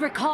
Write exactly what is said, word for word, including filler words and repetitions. recall.